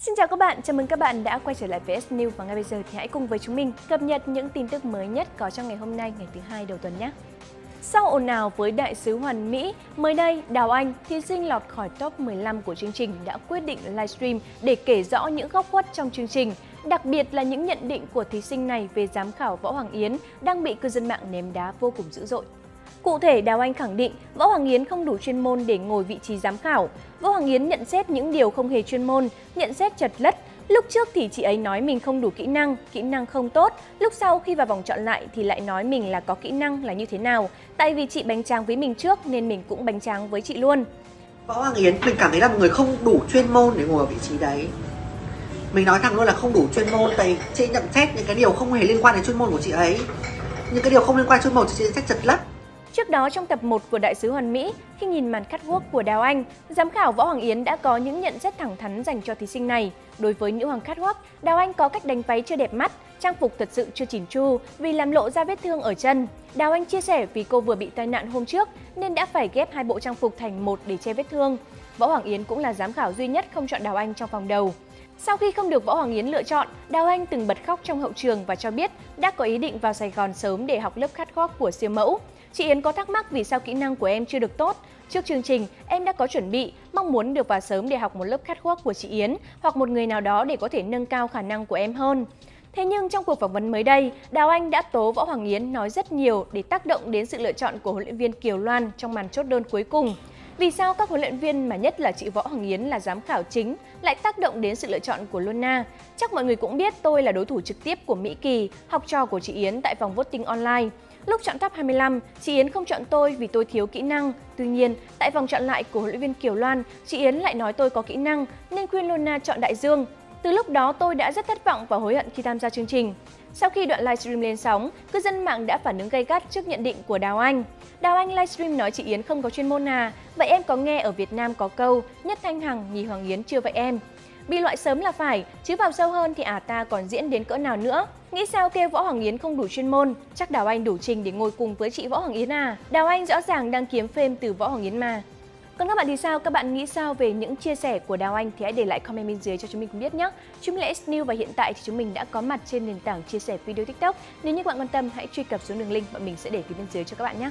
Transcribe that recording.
Xin chào các bạn, chào mừng các bạn đã quay trở lại với S News và ngay bây giờ thì hãy cùng với chúng mình cập nhật những tin tức mới nhất có trong ngày hôm nay, ngày thứ hai đầu tuần nhé. Sau ồn ào với Đại sứ Hoàn Mỹ, mới đây Đào Anh, thí sinh lọt khỏi top 15 của chương trình đã quyết định livestream để kể rõ những góc khuất trong chương trình, đặc biệt là những nhận định của thí sinh này về giám khảo Võ Hoàng Yến đang bị cư dân mạng ném đá vô cùng dữ dội. Cụ thể, Đào Anh khẳng định Võ Hoàng Yến không đủ chuyên môn để ngồi vị trí giám khảo. Võ Hoàng Yến nhận xét những điều không hề chuyên môn, nhận xét chật lất. Lúc trước thì chị ấy nói mình không đủ kỹ năng không tốt. Lúc sau khi vào vòng chọn lại thì lại nói mình là có kỹ năng là như thế nào. Tại vì chị bánh tráng với mình trước nên mình cũng bánh tráng với chị luôn. Võ Hoàng Yến mình cảm thấy là một người không đủ chuyên môn để ngồi ở vị trí đấy. Mình nói thẳng luôn là không đủ chuyên môn, tại chị nhận xét những cái điều không hề liên quan đến chuyên môn của chị ấy. Những cái điều không liên quan chuyên môn chị nhận xét chật lất. Trước đó trong tập 1 của Đại sứ Hoàn Mỹ, khi nhìn màn catwalk của Đào Anh, giám khảo Võ Hoàng Yến đã có những nhận xét thẳng thắn dành cho thí sinh này. Đối với nữ hoàng catwalk, Đào Anh có cách đánh váy chưa đẹp mắt, trang phục thật sự chưa chỉn chu vì làm lộ ra vết thương ở chân. Đào Anh chia sẻ vì cô vừa bị tai nạn hôm trước nên đã phải ghép hai bộ trang phục thành một để che vết thương. Võ Hoàng Yến cũng là giám khảo duy nhất không chọn Đào Anh trong vòng đầu. Sau khi không được Võ Hoàng Yến lựa chọn, Đào Anh từng bật khóc trong hậu trường và cho biết đã có ý định vào Sài Gòn sớm để học lớp catwalk của siêu mẫu. Chị Yến có thắc mắc vì sao kỹ năng của em chưa được tốt. Trước chương trình, em đã có chuẩn bị, mong muốn được vào sớm để học một lớp catwalk của chị Yến hoặc một người nào đó để có thể nâng cao khả năng của em hơn. Thế nhưng trong cuộc phỏng vấn mới đây, Đào Anh đã tố Võ Hoàng Yến nói rất nhiều để tác động đến sự lựa chọn của huấn luyện viên Kiều Loan trong màn chốt đơn cuối cùng. Vì sao các huấn luyện viên mà nhất là chị Võ Hoàng Yến là giám khảo chính lại tác động đến sự lựa chọn của Luna? Chắc mọi người cũng biết tôi là đối thủ trực tiếp của Mỹ Kỳ, học trò của chị Yến tại vòng voting online. Lúc chọn top 25, chị Yến không chọn tôi vì tôi thiếu kỹ năng. Tuy nhiên, tại vòng chọn lại của huấn luyện viên Kiều Loan, chị Yến lại nói tôi có kỹ năng nên khuyên Luna chọn Đại Dương. Từ lúc đó tôi đã rất thất vọng và hối hận khi tham gia chương trình. Sau khi đoạn livestream lên sóng, cư dân mạng đã phản ứng gay gắt trước nhận định của Đào Anh. Đào Anh livestream nói chị Yến không có chuyên môn à, vậy em có nghe ở Việt Nam có câu nhất Thanh Hằng nhì Hoàng Yến chưa vậy em? Bị loại sớm là phải, chứ vào sâu hơn thì ta còn diễn đến cỡ nào nữa. Nghĩ sao kêu Võ Hoàng Yến không đủ chuyên môn, chắc Đào Anh đủ trình để ngồi cùng với chị Võ Hoàng Yến à. Đào Anh rõ ràng đang kiếm fame từ Võ Hoàng Yến mà. Còn các bạn thì sao? Các bạn nghĩ sao về những chia sẻ của Đào Anh thì hãy để lại comment bên dưới cho chúng mình biết nhé. Chúng mình là S News và hiện tại thì chúng mình đã có mặt trên nền tảng chia sẻ video TikTok. Nếu như các bạn quan tâm hãy truy cập xuống đường link bọn mình sẽ để phía bên dưới cho các bạn nhé.